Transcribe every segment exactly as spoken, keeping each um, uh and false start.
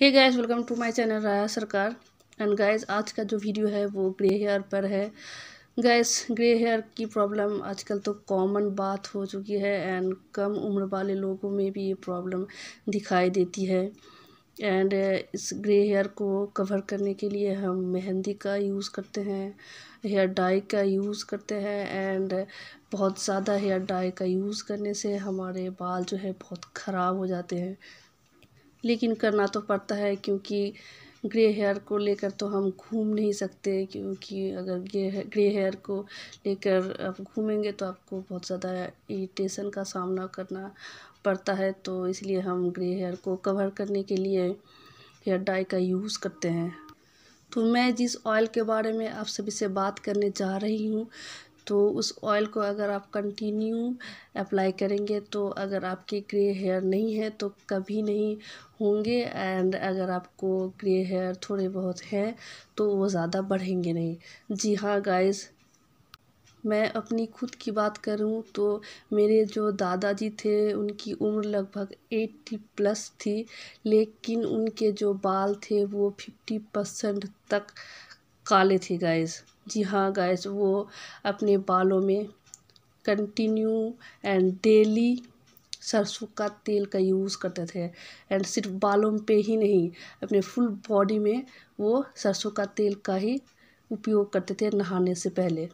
Hey guys, welcome to my channel Raya Sarkar. And guys, आज का जो वीडियो है वो ग्रे हेयर पर है। गाइस, ग्रे हेयर की प्रॉब्लम आजकल तो कॉमन बात हो चुकी है एंड कम उम्र वाले लोगों में भी ये प्रॉब्लम दिखाई देती है। एंड इस ग्रे हेयर को कवर करने के लिए हम मेहंदी का यूज़ करते हैं, हेयर डाई का यूज़ करते हैं। एंड बहुत ज़्यादा हेयर डाई का यूज़ करने से हमारे बाल जो है बहुत ख़राब हो जाते हैं, लेकिन करना तो पड़ता है क्योंकि ग्रे हेयर को लेकर तो हम घूम नहीं सकते। क्योंकि अगर ग्रे हेयर को लेकर आप घूमेंगे तो आपको बहुत ज़्यादा इरिटेशन का सामना करना पड़ता है, तो इसलिए हम ग्रे हेयर को कवर करने के लिए हेयर डाई का यूज़ करते हैं। तो मैं जिस ऑयल के बारे में आप सभी से बात करने जा रही हूँ, तो उस ऑयल को अगर आप कंटिन्यू अप्लाई करेंगे तो अगर आपके ग्रे हेयर नहीं है तो कभी नहीं होंगे। एंड अगर आपको ग्रे हेयर थोड़े बहुत हैं तो वो ज़्यादा बढ़ेंगे नहीं। जी हाँ गाइस, मैं अपनी खुद की बात करूं तो मेरे जो दादाजी थे उनकी उम्र लगभग अस्सी प्लस थी, लेकिन उनके जो बाल थे वो पचास परसेंट तक काले थे गाइस। जी हाँ गाइस, वो अपने बालों में कंटिन्यू एंड डेली सरसों का तेल का यूज़ करते थे। एंड सिर्फ बालों पे ही नहीं, अपने फुल बॉडी में वो सरसों का तेल का ही उपयोग करते थे नहाने से पहले।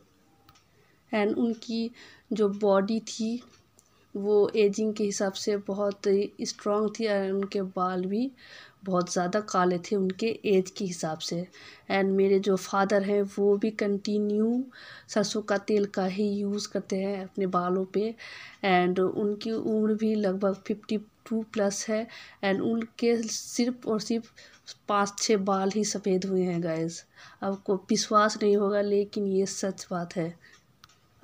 एंड उनकी जो बॉडी थी वो एजिंग के हिसाब से बहुत स्ट्रॉन्ग थी और उनके बाल भी बहुत ज़्यादा काले थे उनके एज के हिसाब से। एंड मेरे जो फादर हैं वो भी कंटिन्यू सरसों का तेल का ही यूज़ करते हैं अपने बालों पे। एंड उनकी उम्र भी लगभग बावन प्लस है एंड उनके सिर्फ और सिर्फ पाँच छः बाल ही सफ़ेद हुए हैं गाइस। आपको विश्वास नहीं होगा लेकिन ये सच बात है।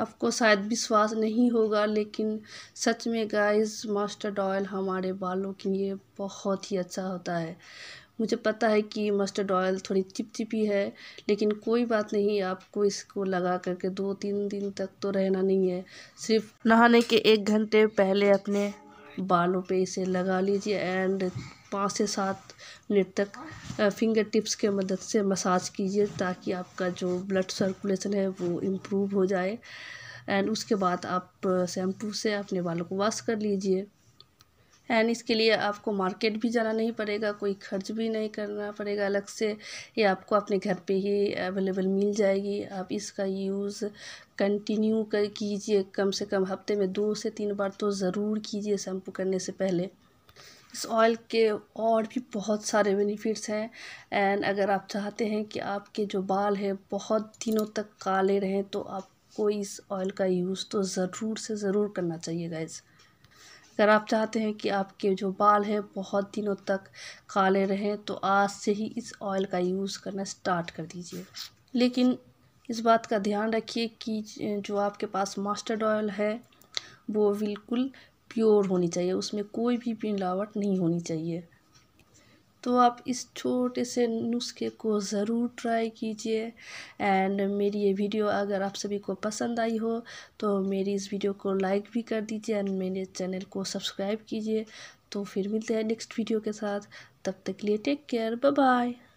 आपको शायद विश्वास नहीं होगा लेकिन सच में गाइस, मस्टर्ड ऑयल हमारे बालों के लिए बहुत ही अच्छा होता है। मुझे पता है कि मस्टर्ड ऑयल थोड़ी चिपचिपी है, लेकिन कोई बात नहीं। आपको इसको लगा करके दो तीन दिन तक तो रहना नहीं है, सिर्फ नहाने के एक घंटे पहले अपने बालों पे इसे लगा लीजिए। एंड पाँच से सात मिनट तक फिंगर टिप्स के मदद से मसाज कीजिए ताकि आपका जो ब्लड सर्कुलेशन है वो इम्प्रूव हो जाए। एंड उसके बाद आप शैम्पू से अपने बालों को वॉश कर लीजिए। एंड इसके लिए आपको मार्केट भी जाना नहीं पड़ेगा, कोई खर्च भी नहीं करना पड़ेगा अलग से। ये आपको अपने घर पे ही अवेलेबल मिल जाएगी। आप इसका यूज़ कंटिन्यू कर कीजिए, कम से कम हफ्ते में दो से तीन बार तो ज़रूर कीजिए शैम्पू करने से पहले। इस ऑयल के और भी बहुत सारे बेनिफिट्स हैं। एंड अगर आप चाहते हैं कि आपके जो बाल हैं बहुत दिनों तक काले रहें तो आपको इस ऑयल का यूज़ तो ज़रूर से ज़रूर करना चाहिए गाइस। अगर आप चाहते हैं कि आपके जो बाल हैं बहुत दिनों तक काले रहें तो आज से ही इस ऑयल का यूज़ करना स्टार्ट कर दीजिए। लेकिन इस बात का ध्यान रखिए कि जो आपके पास मस्टर्ड ऑयल है वो बिल्कुल प्योर होनी चाहिए, उसमें कोई भी मिलावट नहीं होनी चाहिए। तो आप इस छोटे से नुस्खे को ज़रूर ट्राई कीजिए। एंड मेरी ये वीडियो अगर आप सभी को पसंद आई हो तो मेरी इस वीडियो को लाइक भी कर दीजिए एंड मेरे चैनल को सब्सक्राइब कीजिए। तो फिर मिलते हैं नेक्स्ट वीडियो के साथ, तब तक के लिए टेक केयर, बाय बाय।